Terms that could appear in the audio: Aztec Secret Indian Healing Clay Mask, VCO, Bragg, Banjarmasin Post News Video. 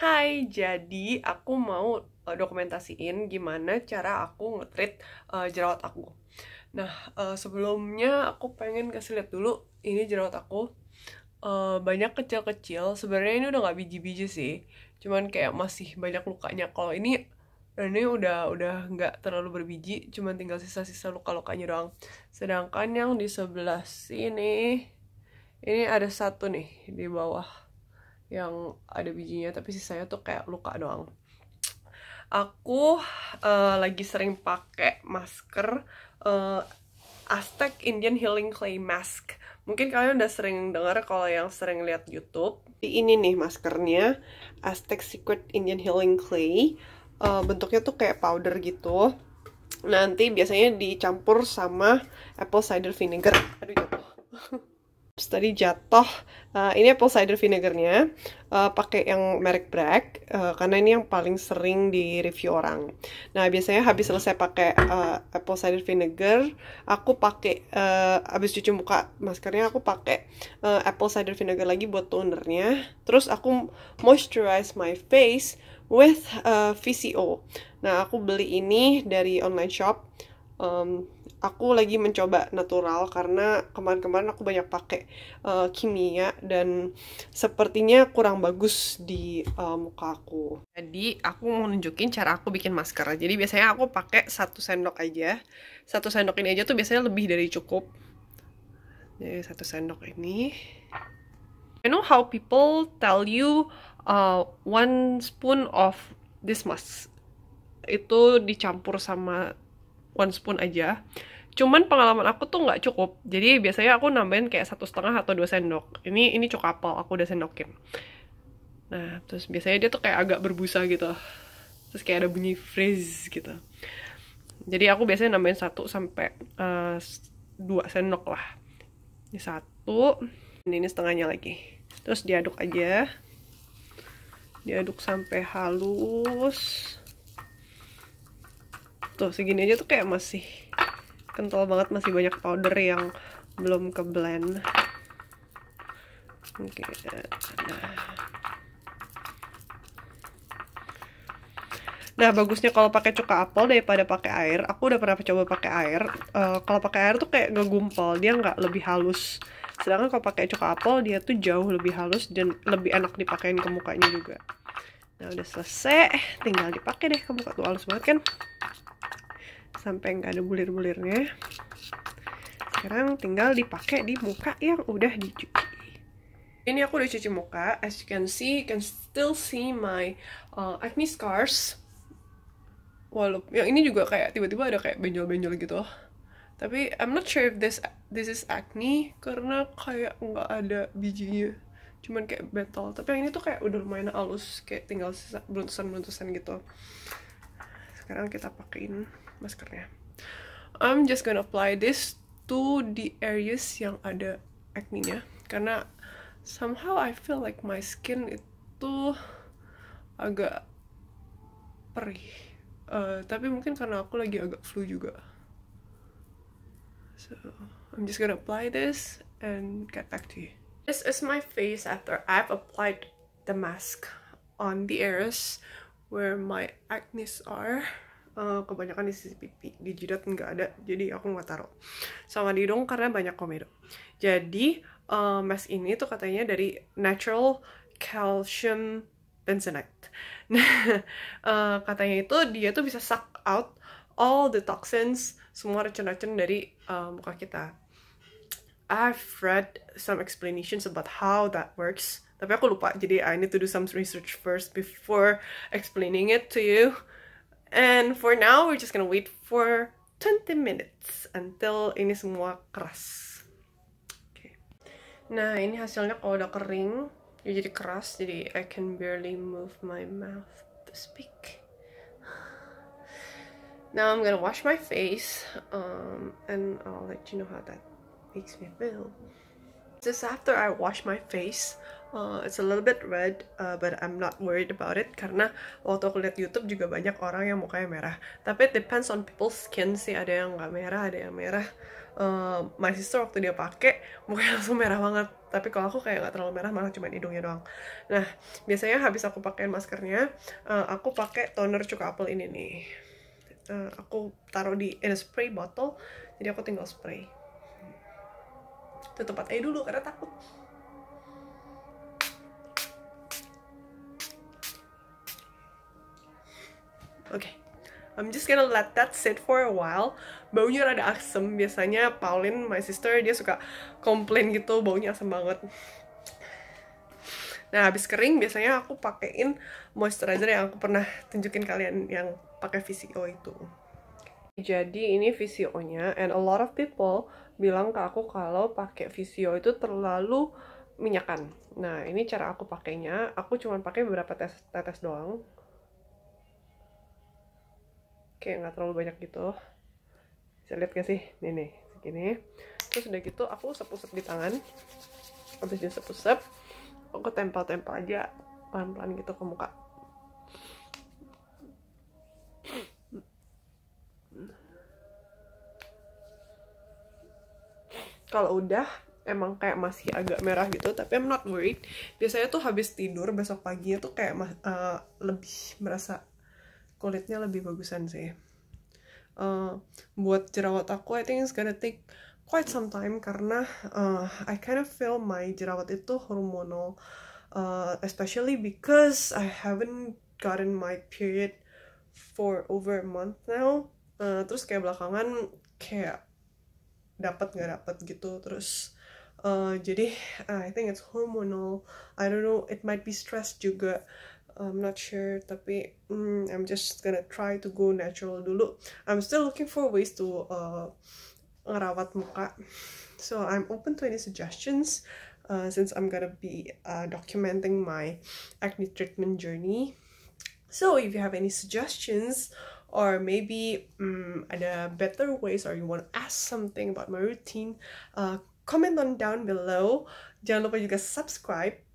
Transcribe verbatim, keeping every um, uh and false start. Hai, jadi aku mau uh, dokumentasiin gimana cara aku nge-treat uh, jerawat aku. Nah, uh, sebelumnya aku pengen kasih lihat dulu ini jerawat aku. Uh, banyak kecil-kecil, sebenarnya ini udah nggak biji-biji sih. Cuman kayak masih banyak lukanya. Kalau ini ini udah udah nggak terlalu berbiji, cuman tinggal sisa-sisa luka-lukanya doang. Sedangkan yang di sebelah sini ini ada satu nih di bawah yang ada bijinya, tapi sisanya tuh kayak luka doang. Aku uh, lagi sering pakai masker uh, Aztec Indian Healing Clay Mask. Mungkin kalian udah sering dengar kalau yang sering lihat YouTube. Ini nih maskernya, Aztec Secret Indian Healing Clay. Uh, bentuknya tuh kayak powder gitu. Nanti biasanya dicampur sama apple cider vinegar. Aduh, jatuh. Tadi jatuh. Uh, ini apple cider vinegarnya, uh, pakai yang merek Bragg, uh, karena ini yang paling sering di review orang. Nah, biasanya habis selesai pakai uh, apple cider vinegar, aku pakai uh, habis cuci muka maskernya, aku pakai uh, apple cider vinegar lagi buat tonernya. Terus aku moisturize my face with uh, V C O. Nah, aku beli ini dari online shop. Um, aku lagi mencoba natural karena kemarin-kemarin aku banyak pakai uh, kimia dan sepertinya kurang bagus di uh, muka aku. Jadi aku mau nunjukin cara aku bikin masker. Jadi biasanya aku pakai satu sendok aja. Satu sendok ini aja tuh biasanya lebih dari cukup. Jadi satu sendok ini. I know how people tell you uh, one spoon of this mask itu dicampur sama one spoon aja, cuman pengalaman aku tuh nggak cukup. Jadi biasanya aku nambahin kayak satu setengah atau dua sendok. Ini ini cukup apel, aku udah sendokin. Nah, terus biasanya dia tuh kayak agak berbusa gitu, terus kayak ada bunyi frizz gitu. Jadi aku biasanya nambahin satu sampai uh, dua sendok lah. Ini satu, ini, ini setengahnya lagi. Terus diaduk aja, diaduk sampai halus. Tuh, segini aja tuh kayak masih kental banget, masih banyak powder yang belum ke blend. Oke, okay. Nah, bagusnya kalau pakai cuka apel daripada pakai air. Aku udah pernah coba pakai air. Uh, kalau pakai air tuh kayak ngegumpal, dia nggak lebih halus. Sedangkan kalau pakai cuka apel dia tuh jauh lebih halus dan lebih enak dipakein ke mukanya juga. Nah, udah selesai, tinggal dipakai deh ke muka. Tuh, halus banget kan? Sampai nggak ada bulir-bulirnya. Sekarang tinggal dipakai di muka yang udah dicuci. Ini aku udah cuci muka. As you can see, you can still see my uh, acne scars. Walaupun yang ini juga kayak tiba-tiba ada kayak benjol-benjol gitu. Tapi I'm not sure if this this is acne karena kayak nggak ada bijinya. Cuman kayak betel. Tapi yang ini tuh kayak udah lumayan halus, kayak tinggal sisa beruntusan-beruntusan gitu. Sekarang kita pakein maskernya. I'm just gonna apply this to the areas yang ada acne-nya, karena somehow I feel like my skin itu agak perih. Uh, tapi mungkin karena aku lagi agak flu juga. So I'm just gonna apply this and get back to you. This is my face after I've applied the mask on the areas where my acne are. Uh, kebanyakan di sisi pipi, di jidat nggak ada, jadi aku nggak taruh. Sama di hidung karena banyak komedo. Jadi uh, mask ini tuh katanya dari natural calcium benzoate. Nah, uh, katanya itu dia tuh bisa suck out all the toxins, semua racun-racun dari uh, muka kita. I've read some explanations about how that works. Tapi aku lupa, jadi I need to do some research first before explaining it to you. And for now, we're just gonna wait for twenty minutes until ini semua keras. Okay. Nah, ini hasilnya kalau udah kering, jadi keras, jadi I can barely move my mouth to speak. Now I'm gonna wash my face, um, and I'll let you know how that makes me feel. Just after I wash my face, Uh, it's a little bit red, uh, but I'm not worried about it karena waktu aku lihat YouTube juga banyak orang yang mukanya merah. Tapi it depends on people's skin sih, ada yang nggak merah, ada yang merah. Uh, my sister waktu dia pakai mukanya langsung merah banget. Tapi kalau aku kayak nggak terlalu merah, malah cuma hidungnya doang. Nah, biasanya habis aku pakein maskernya, uh, aku pakai toner cuka apel ini nih. Uh, aku taruh di in a spray bottle, jadi aku tinggal spray. Tutup matanya dulu karena takut. Okay, I'm just gonna let that sit for a while. Baunya rada asem, biasanya Pauline, my sister, dia suka komplain gitu, baunya asem banget. Nah, habis kering biasanya aku pakein moisturizer yang aku pernah tunjukin kalian yang pakai V C O itu. Jadi ini V C O-nya, and a lot of people bilang ke aku kalau pakai V C O itu terlalu minyakan. Nah, ini cara aku pakainya. Aku cuma pakai beberapa tetes doang. Kayak nggak terlalu banyak gitu, bisa lihat gak sih? Nih nih, segini. Terus udah gitu aku usap-usap di tangan. Habis diusap-usap, aku tempel-tempel aja pelan-pelan gitu ke muka. Kalau udah emang kayak masih agak merah gitu, tapi I'm not worried. Biasanya tuh habis tidur besok paginya tuh kayak uh, lebih merasa kulitnya lebih bagusan sih. Uh, buat jerawat aku, I think it's gonna take quite some time karena uh, I kind of feel my jerawat itu hormonal, uh, especially because I haven't gotten my period for over a month now. Uh, terus kayak belakangan kayak dapat nggak dapat gitu terus. Uh, jadi uh, I think it's hormonal. I don't know. It might be stress juga. I'm not sure, tapi mm, I'm just gonna try to go natural dulu. I'm still looking for ways to uh, ngerawat muka. So I'm open to any suggestions uh, since I'm gonna be uh, documenting my acne treatment journey. So if you have any suggestions or maybe mm, ada better ways or you want to ask something about my routine, uh, comment on down below. Jangan lupa juga subscribe.